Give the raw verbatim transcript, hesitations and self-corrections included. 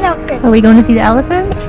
elephants. Are we going to see the elephants?